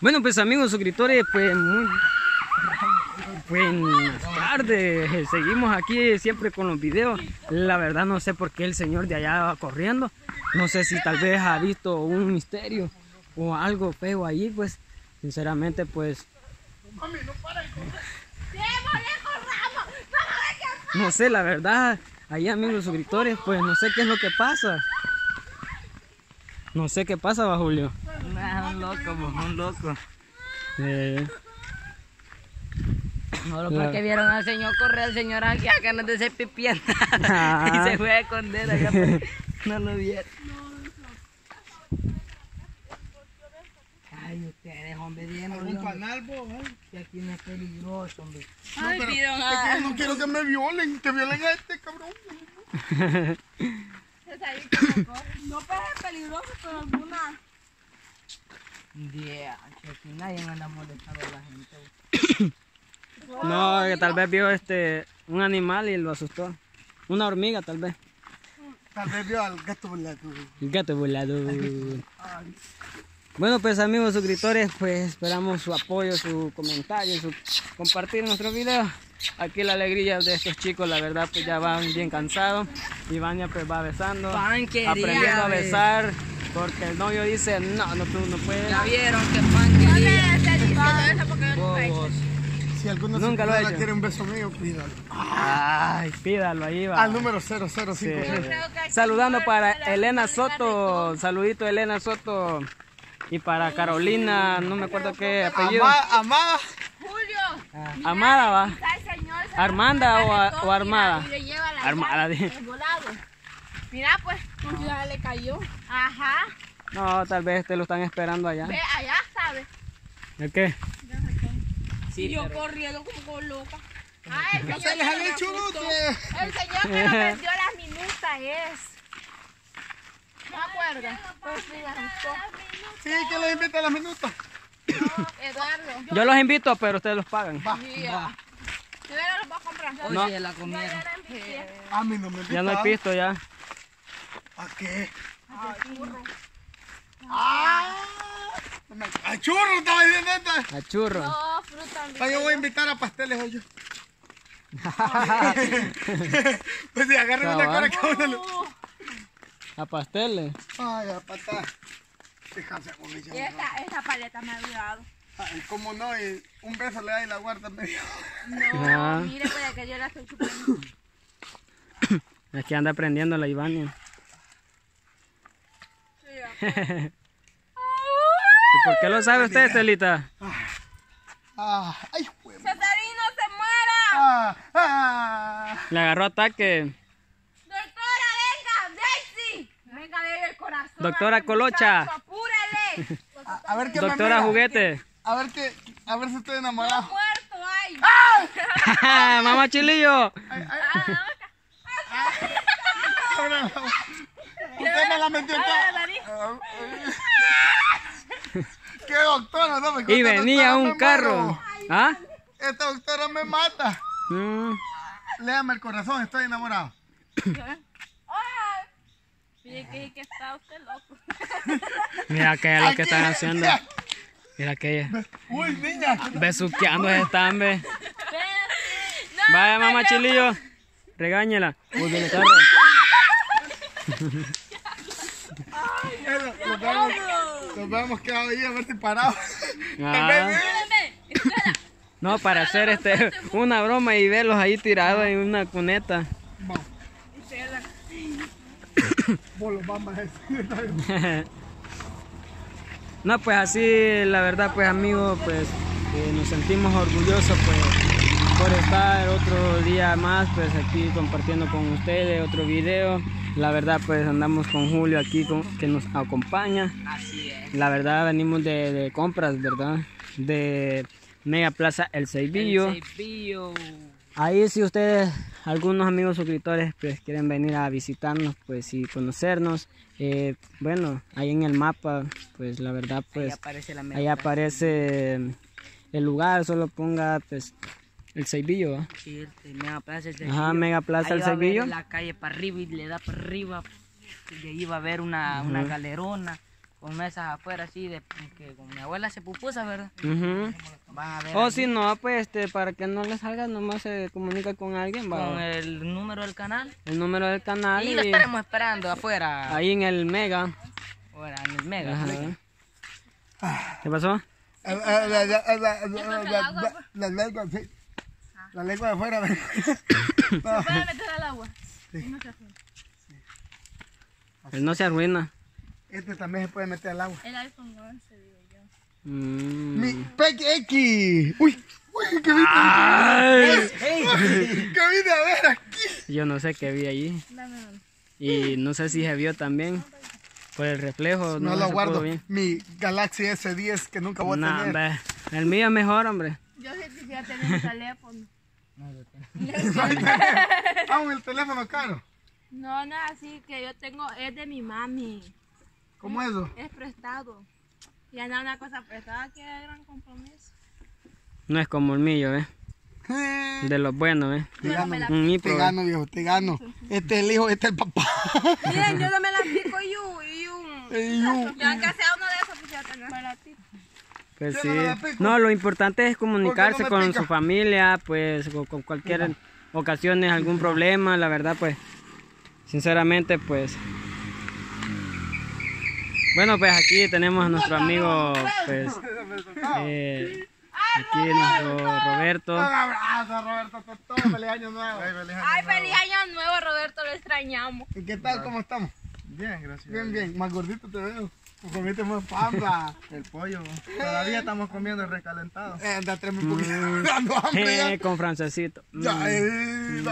Bueno, pues amigos suscriptores, pues muy buenas tardes. Seguimos aquí siempre con los videos. La verdad no sé por qué el señor de allá va corriendo. No sé si tal vez ha visto un misterio o algo feo allí, pues sinceramente pues... No sé, la verdad, ahí amigos suscriptores, pues no sé qué es lo que pasa. No sé qué pasa, va Julio. Nah, un loco. No, porque vieron al señor correr, al señor aquí a ganas de ser pipián. Y se fue a esconder allá. No lo vieron. Ay, ustedes, hombre, díganme. ¿Algún canal, vos? Que aquí no es peligroso, hombre. Ay, no quiero que me violen. Que violen a este cabrón. No, pero es peligroso, pero alguna... Yeah, que aquí nadie anda molestando a la gente. No, que tal vez vio un animal y lo asustó. Una hormiga, tal vez. Tal vez vio al gato volador. El gato volador. Bueno, pues amigos suscriptores, pues esperamos su apoyo, su comentario, su compartir nuestro video. Aquí la alegría de estos chicos, la verdad, pues ya van bien cansados. Ivania pues va besando, Panquería, aprendiendo a besar, porque el novio dice, no, tú no puedes. Ya vieron que pan quería. Si algunos nunca lo ha hecho. Quiere un beso mío, pídalo. Ay, pídalo, ahí va. Al número 0056. Sí. Saludando para Elena Soto, saludito Elena Soto. Y para Carolina, no me acuerdo qué apellido. Amada. Julio. Amada va. Armanda o Armada. Armada. Mira pues, ya le cayó. Ajá. No, tal vez te lo están esperando allá. Ve allá, ¿sabes? ¿El qué? Sí, yo corriendo como loca. Ay, el señor me vendió las minutas, es. No acuerdas, pues sí, las gustó. Sí, que los invita a las minutas. No, Eduardo. Yo los invito, pero ustedes los pagan. Va, va. Yo ya los voy a comprar. Oye, no. La comida. A mí no me invitaron. Ya no hay pisto, ya. ¿A qué? A churro. A churro, estaba diciendo esta. A churro. No, fruta. Pues yo voy a invitar a pasteles hoy. Pues sí, agárreme una cara cada uno. A pasteles. Ay, a patar. Esta paleta me ha ayudado. Ay, cómo no, un beso le da y la guarda medio. No, mire, pues que yo la estoy chupando. Es que anda aprendiendo la Ivania. Sí, ¿y por qué lo sabe usted, Celita? Ay, Cesarino, se muera. Le agarró ataque. Doctora, venga, Bexy. Venga, venga el corazón. Doctora Colocha. A ver qué doctora me juguete. A ver si estoy enamorado. No, muerto, ay. ¡Ah! Mamá Chilillo. Usted me la metió. Qué doctora, no me cuesta. Y venía un carro. ¿Ah? Esta doctora me mata. Léame el corazón, estoy enamorado. Que está usted loco. Mira que es lo que están haciendo. Mira que ella. Uy, niña. Besuqueando están, ve. No, vaya, mamá Chilillo. Regáñela. Uy, viene carro. Nos vamos quedado ahí a verte parado. No, para hacer una broma y verlos ahí tirados en una cuneta. No, pues así la verdad, pues amigos, pues nos sentimos orgullosos pues por estar otro día más pues aquí compartiendo con ustedes otro video. La verdad pues andamos con Julio aquí que nos acompaña. Así es. La verdad venimos de compras, ¿verdad? De Mega Plaza El Ceibillo. El Ceibillo. Ahí si ustedes, algunos amigos suscriptores, pues quieren venir a visitarnos, pues y conocernos, bueno, ahí en el mapa, pues la verdad, pues ahí aparece el lugar, solo ponga, pues, El Ceibillo, ¿va? Sí, Mega Plaza El Ceibillo. Ajá, Mega Plaza El Ceibillo. La calle para arriba y le da para arriba, y ahí va a haber una galerona, con mesas afuera así, de que con mi abuela hace pupusas, ¿verdad? Uh-huh. Van a ver. O si no, pues para que no les salga, nomás se comunica con alguien, ¿va? Con el número del canal. El número del canal. Y lo estaremos esperando afuera. Ahí en el Mega. Afuera, en el Mega. Ajá. ¿Qué pasó? La lengua, sí. La lengua de afuera. Se puede meter al agua. Sí. No se arruina. Sí. Él no se arruina. Este también se puede meter al agua. El iPhone 11, digo yo. Mi Pec X. Uy, uy, ¿qué viste? ¿Qué vine a ver aquí? Yo no sé qué vi allí. No. Y no sé si se vio también. Por el reflejo. No, no lo guardo. Bien. Mi Galaxy S10 que nunca voy a tener. El mío es mejor, hombre. Yo sí quisiera tener un teléfono. No, yo tengo. Vamos, el teléfono caro. No, no, así que yo tengo, es de mi mami. ¿Cómo eso? Es prestado. Y anda una cosa prestada que es gran compromiso. No es como el mío, ¿ves? De los buenos, ¿ves? Te gano, te gano, viejo, te gano. Este es el hijo, este es el papá. Miren, yo no me la pico y aunque sea uno de esos, pues ya tenés para ti. Pues sí. No, lo importante es comunicarse con su familia, pues con cualquier ocasión, algún problema, la verdad, pues, sinceramente, pues. Bueno, pues aquí tenemos a nuestro amigo, pues, aquí nuestro Roberto. Un abrazo, Roberto, por todo, feliz año nuevo. Ay, feliz año nuevo, Roberto, lo extrañamos. ¿Y qué tal, cómo estamos? Bien, gracias. Bien, bien, más gordito te veo. Comiste más pampa. El pollo. Todavía estamos comiendo el recalentado. Andáteme un poquito. Dando hambre. Con francesito. Ya, el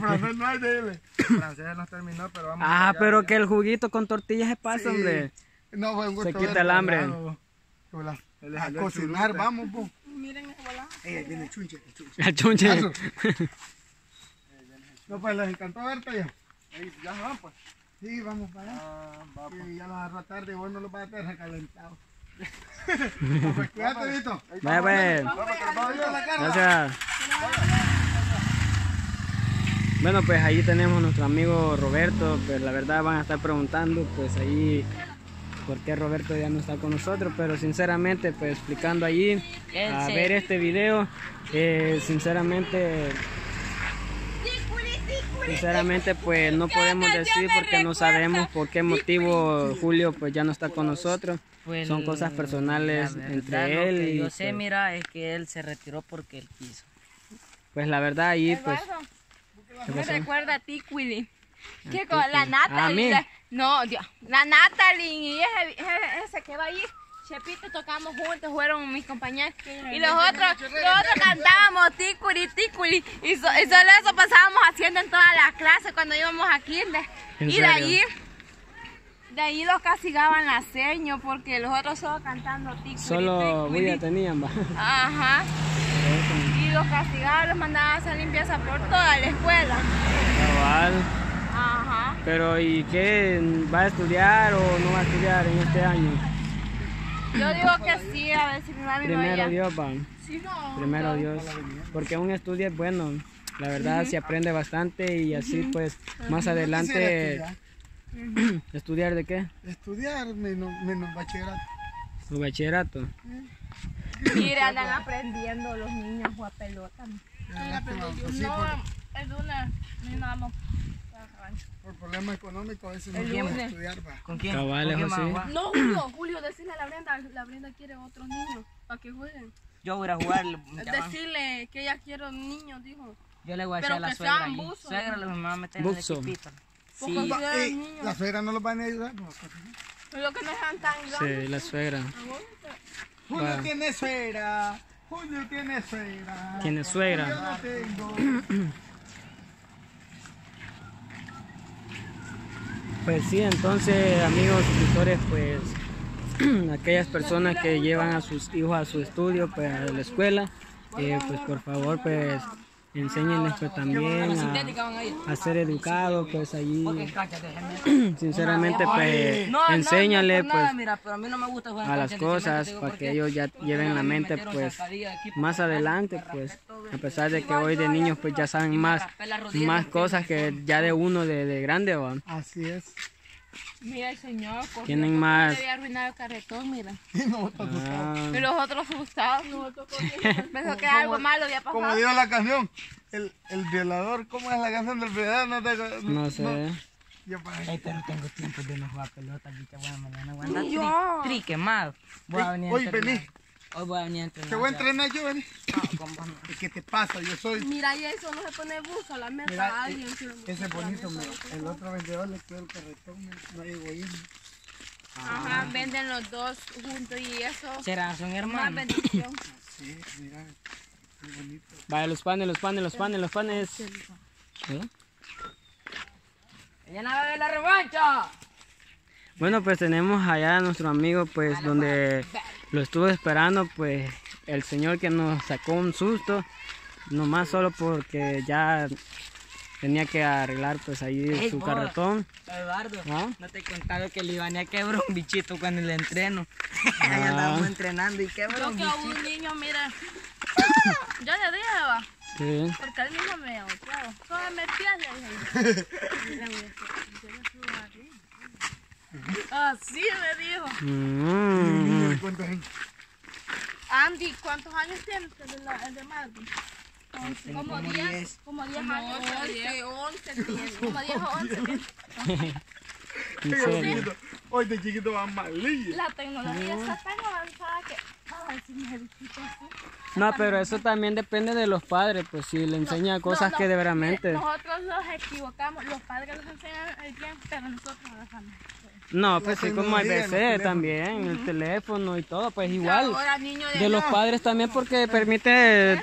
francés no hay de él. El francés nos terminó, pero vamos. Ah, pero que el juguito con tortillas se pasa, hombre. No, fue un gusto. Se quita el hambre. A cocinar, vamos, po. Miren ese bolazo. Viene el chunche. El chunche. No, pues les encantó verte ya. Ya se van, pues. Sí, vamos para allá. Y ya los agarró tarde, vos no los vas a tener recalentados. Cuídate, Vito. Vaya, pues. Gracias. Bueno, pues ahí tenemos a nuestro amigo Roberto. Pues la verdad van a estar preguntando, pues ahí, por qué Roberto ya no está con nosotros, pero sinceramente, pues explicando allí, a ver este video, sinceramente, pues no podemos decir porque no sabemos por qué motivo Julio pues ya no está con nosotros. Son cosas personales entre él y yo sé, mira, es que él se retiró porque él quiso. Pues la verdad ahí pues. Me recuerda a ti, Willy. Que con la Natalie. No, Dios. La Natalie y ese que va ahí. Chepito tocamos juntos, fueron mis compañeros. Y los otros cantábamos ticuri, ticuri. Y solo eso pasábamos haciendo en todas las clases cuando íbamos a kinder. Y de ahí los castigaban a seño porque los otros solo cantando ticuri. Solo vida tenían, va. Ajá. Y los castigaban, los mandaban a hacer limpieza por toda la escuela. Ajá. Pero ¿y qué? ¿Va a estudiar o no va a estudiar en este año? Yo digo que sí, a ver si mi mami primero Dios, van. Sí, no, primero Dios. Porque un estudio es bueno. La verdad, se aprende bastante y así, pues, más adelante. Estudiar. ¿Estudiar de qué? Estudiar menos bachillerato. ¿Tu bachillerato? Mira, andan aprendiendo los niños a jugar pelota. El lunes, mi mamá. Por problemas económicos a veces no podemos estudiar. ¿Con quién? No, Julio, decirle a la Brenda quiere otros niños para que jueguen. Yo voy a jugar. Decirle que ella quiere niños, dijo. Yo le voy a decir a la suegra. Suegra, la mamá me tiene en el equipito. La suegra no los van a ayudar. Lo que no están tan grandes. Sí, la suegra. Julio tiene suegra. Julio tiene suegra. Tiene suegra. Yo no tengo. Pues sí, entonces amigos suscriptores, pues aquellas personas que llevan a sus hijos a su estudio, pues a la escuela, pues por favor, pues enséñenles pues también a ser educados, pues allí, sinceramente, pues enséñale pues a las cosas para que ellos ya lleven la mente pues más adelante, pues a pesar de que hoy de niños pues ya saben más cosas que ya de uno de grande, ¿va? Así es. Mira, el señor corrió. Tienen más. Había arruinado el carretón, mira. Y nosotros asustados. Y los otros asustados. Nosotros corriendo. Pensó que algo malo había pasado. Como dijo la canción, el violador, ¿cómo es la canción del violador? No sé. No. Ay, pero tengo tiempo de no jugar pelota, bicha, buena mañana, aguanta. Tri quemado. Voy a venir. Hoy vení. Hoy voy a venir a entrenar. Te voy a entrenar yo, vení. No, ¿qué te pasa? Yo soy. Mira, y eso no se pone buzo, la mesa a alguien. Ese bonito, el otro vendedor le quedó el carretón, no hay egoísmo. Ajá, venden los dos juntos y eso. Será, son hermanos. Una bendición. Sí, mira, qué bonito. Vaya, los panes. ¿Eh? ¡Ya no va a ver la revancha! Bueno, pues tenemos allá a nuestro amigo, pues donde lo estuve esperando, pues el señor que nos sacó un susto, nomás solo porque ya tenía que arreglar pues ahí su carretón. Eduardo, ¿no te contaron que el Ivania quebró un bichito cuando le entreno? Ahí andábamos entrenando y quebró un bichito. Yo que a un niño, mira, yo le dije, va. Sí. Porque él mismo me ahorcaba. Solo me pierde. Así me dijo. Andy, ¿cuántos años tienes? El de Marvin. Como 10. Como 10 años. 11 tienes. Como 10 o 11. Hoy de chiquito va malillo. La tecnología está tan avanzada que... No, pero eso también depende de los padres, pues si le enseña cosas que de veramente... Nosotros los equivocamos, los padres los enseñan el bien, pero nosotros no dejamos. No, pues sí, como el PC también, el teléfono y todo, pues igual. De los padres también porque permite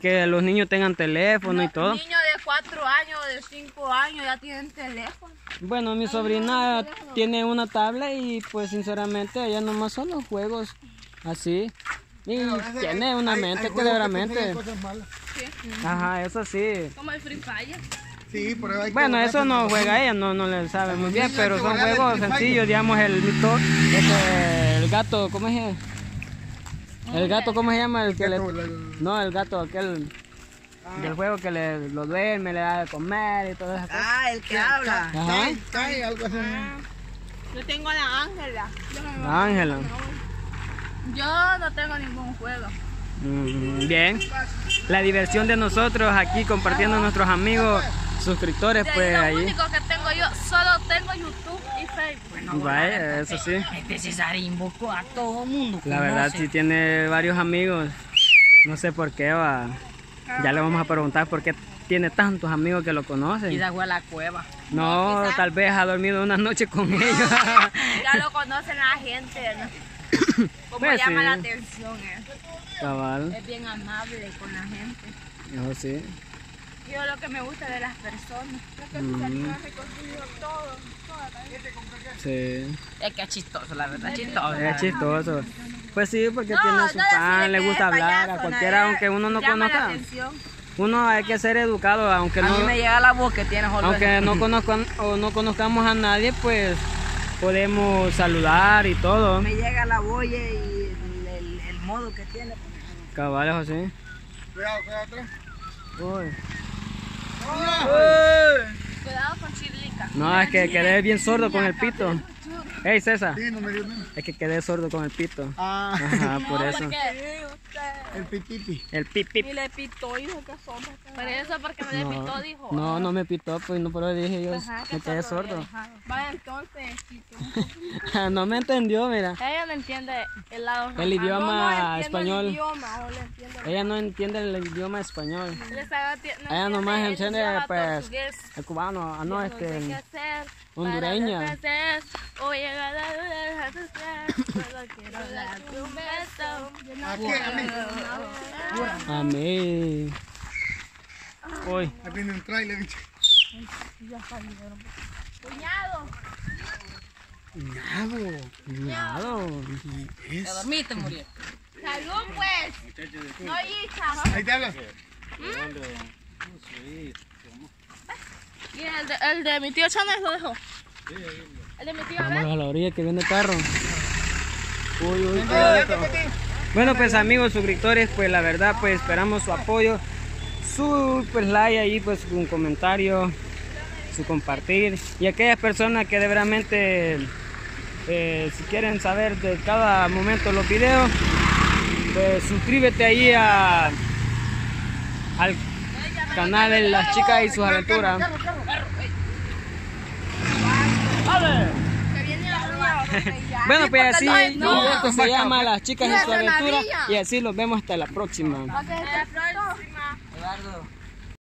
que los niños tengan teléfono y todo. Niños de 4 años, de 5 años ya tienen teléfono. Bueno, mi sobrina tiene una tablet y pues sinceramente ella nomás son los juegos. Así, y tiene una mente que realmente. Ajá, eso sí. Como el Free Fire. Sí, por ahí. Bueno, eso no juega ella, no le sabe muy bien, pero son juegos sencillos, digamos el mito, el gato, ¿cómo es? El gato, ¿cómo se llama? El que le... No, el gato, aquel del juego que le lo duerme, le da de comer y todo eso. Ah, el que habla. Ajá. Cae, algo así. Yo tengo a la Ángela. Ángela. Yo no tengo ningún juego. Bien. La diversión de nosotros aquí compartiendo nuestros amigos, suscriptores, pues ahí. Lo único que tengo yo, solo tengo YouTube y Facebook. Bueno, vaya, eso sí. Este Cesarín buscó a todo mundo. La verdad sí tiene varios amigos. No sé por qué va. Ya le vamos a preguntar por qué tiene tantos amigos que lo conocen. Y dejó a la cueva. No, quizás. Tal vez ha dormido una noche con ellos. Ya lo conocen la gente, ¿no? Como pues llama sí. La atención, Cabal. Es bien amable con la gente. Eso sí. Yo lo que me gusta de las personas. Lo que Cesarino ha reconstruido todo. Toda la gente sí. Es que es chistoso, la verdad. Es chistoso. Pues sí, porque tiene su pan, le gusta hablar payaso, a cualquiera, aunque uno no conozca. Uno hay que ser educado, aunque no. A mí me llega la voz que tienes, Jorge. Aunque no conozcamos a nadie, pues. Podemos saludar y todo. Me llega la boya y el modo que tiene. Caballos así. Cuidado atrás. Cuidado con Chirica. No, es que quedé bien sordo con el pito. Ey, César. Sí, no me dio nada. Es que quedé sordo con el pito. Ah. Ajá, no, por eso. Porque... El pipipi. El pipipi. Y le pitó, hijo, que somos. Por eso, porque me le pitó, dijo. No, no me pitó, pues no, pero dije yo, ajá, me quedé sordo. Vaya, entonces, chico. No me entendió, mira. Ella no entiende el lado. El idioma español. Ella no entiende el idioma español. Ella nomás entiende, pues, el cubano, no, este, hondureño. Oye, amén. Hoy. Ahí viene un trailer, bicho. Cuñado. Cuñado. Te dormiste, murió. Salud, pues. No, hija. Ahí te hablas. Mira, el de mi tío Chávez lo dejó. El de mi tío. Vámonos a la orilla que viene el carro. Uy, cuidado. Bueno, pues amigos suscriptores, pues la verdad, pues esperamos su apoyo, su pues like ahí, pues un comentario, su compartir. Y aquellas personas que de veramente si quieren saber de cada momento los videos, pues suscríbete ahí al canal de las chicas y sus aventuras. Bueno, pues así esto se llama Las Chicas y sus Aventuras, y así los vemos hasta la próxima. Eduardo.